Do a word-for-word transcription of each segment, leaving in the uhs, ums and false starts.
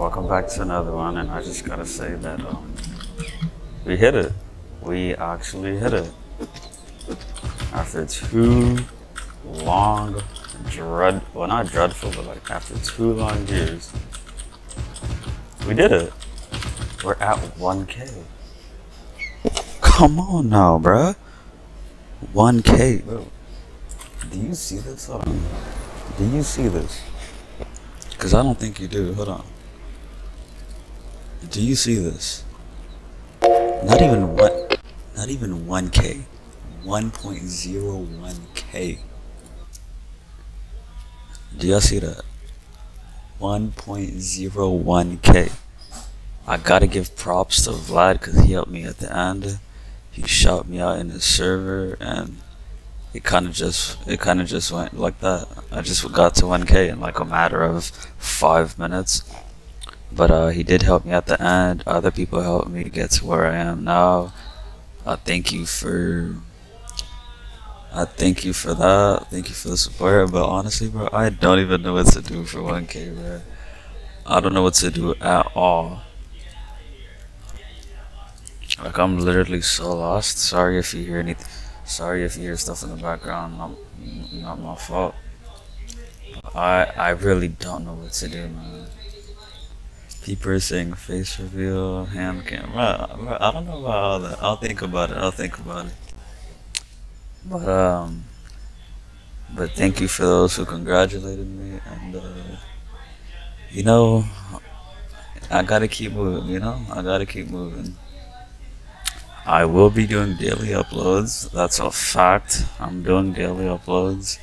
Welcome back to another one, and I just gotta say that um, we hit it. We actually hit it. After two long, dread, well not dreadful, but like after two long years, we did it. We're at one K. Come on now, bruh. one K. Bro. Do you see this? Um, do you see this? Because I don't think you do. Hold on. Do you see this? Not even one. Not even one K. one point zero one K. Do y'all see that? one point zero one K. I gotta give props to Vlad because he helped me at the end. He shouted me out in his server, and it kind of just it kind of just went like that. I just got to one K in like a matter of five minutes, but uh, he did help me at the end. Other people helped me to get to where I am now. I thank you for I thank you for that thank you for the support, but honestly, bro, I don't even know what to do for one K, bro. I don't know what to do at all. Like, I'm literally so lost. Sorry if you hear anything. Sorry if you hear stuff in the background. Not, not my fault. I I really don't know what to do, man. People are saying face reveal, hand cam. Bro, I don't know about all that. I'll think about it. I'll think about it. But um, but thank you for those who congratulated me, and uh, you know, I gotta keep moving. You know, I gotta keep moving. I will be doing daily uploads. That's a fact. I'm doing daily uploads.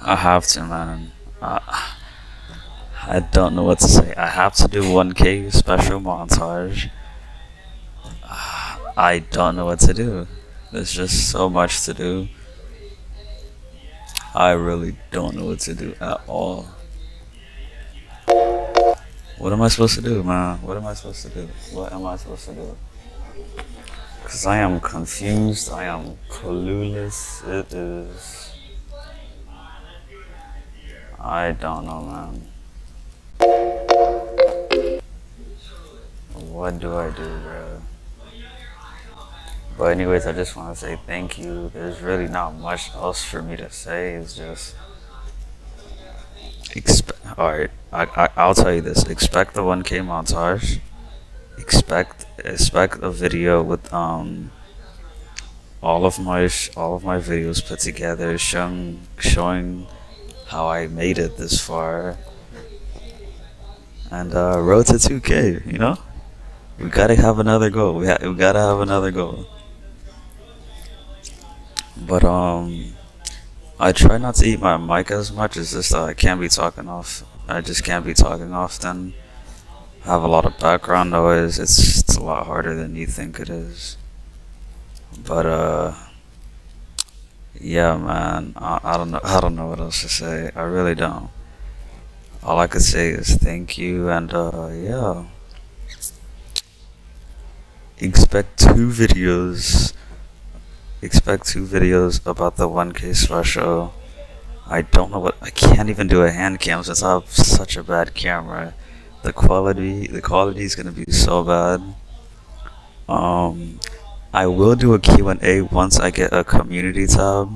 I have to, man. I, I don't know what to say. I have to do one K special montage. I don't know what to do. There's just so much to do. I really don't know what to do at all. What am I supposed to do, man? What am I supposed to do? What am I supposed to do? Because I am confused. I am clueless. It is... I don't know, man. What do I do, bro? But anyways, I just want to say thank you. There's really not much else for me to say. It's just... Expe- all right, I, I, I'll tell you this. Expect the one K montage. Expect expect a video with um all of my all of my videos put together, showing showing how I made it this far. And uh, road to two K. You know, we gotta have another goal. We ha we gotta have another goal. But um. I try not to eat my mic as much. It's just that I can't be talking off. I just can't be talking often. I have a lot of background noise. It's just a lot harder than you think it is. But uh, yeah, man. I, I don't know. I don't know what else to say. I really don't. All I could say is thank you, and uh, yeah. Expect two videos. Expect two videos about the one K special. I don't know what I can't even do a hand cam since I have such a bad camera. The quality, the quality is gonna be so bad. Um, I will do a Q and A once I get a community tab.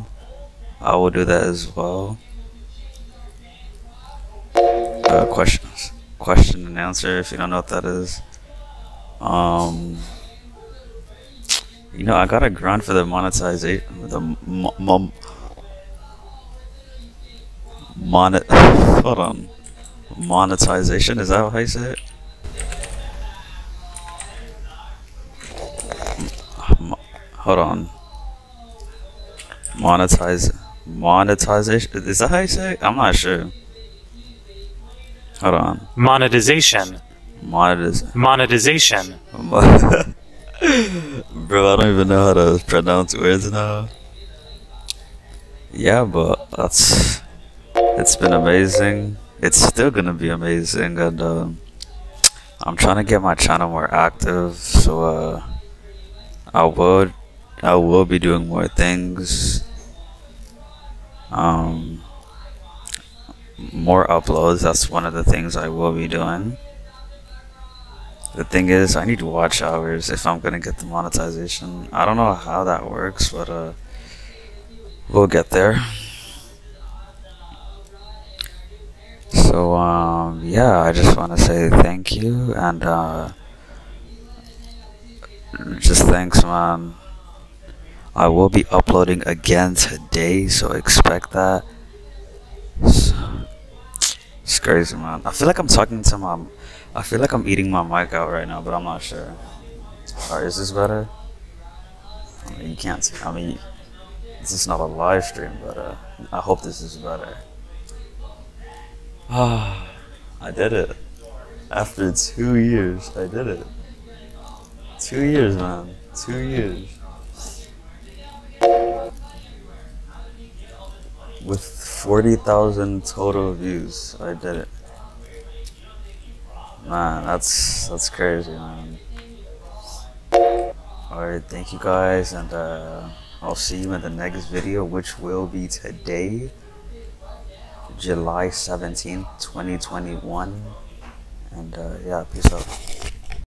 I will do that as well. Uh, questions, question and answer. If you don't know what that is, um. You know, I gotta grind for the monetization. The mo mo monet. Hold on. Monetization, is that how you say it? Mo hold on. Monetize. Monetization. Is that how you say it? I'm not sure. Hold on. Monetization. Monetiz monetization. Monetization. Bro, I don't even know how to pronounce words now. Yeah, but that's it's been amazing. It's still gonna be amazing, and uh, I'm trying to get my channel more active. So uh, I will, I will be doing more things. Um, more uploads. That's one of the things I will be doing. The thing is, I need watch hours if I'm gonna get the monetization. I don't know how that works, but uh, we'll get there. So um, yeah, I just want to say thank you, and uh, just thanks, man. I will be uploading again today, so expect that. It's crazy, man. I feel like I'm talking to my... I feel like I'm eating my mic out right now, but I'm not sure. Alright, is this better? I mean, you can't see. I mean, this is not a live stream, but uh, I hope this is better. Ah, I did it. After two years, I did it. Two years, man. Two years. With forty thousand total views, I did it. Man, that's that's crazy, man. Alright, thank you guys, and uh, I'll see you in the next video, which will be today, July seventeenth, twenty twenty-one. And uh, yeah, peace out.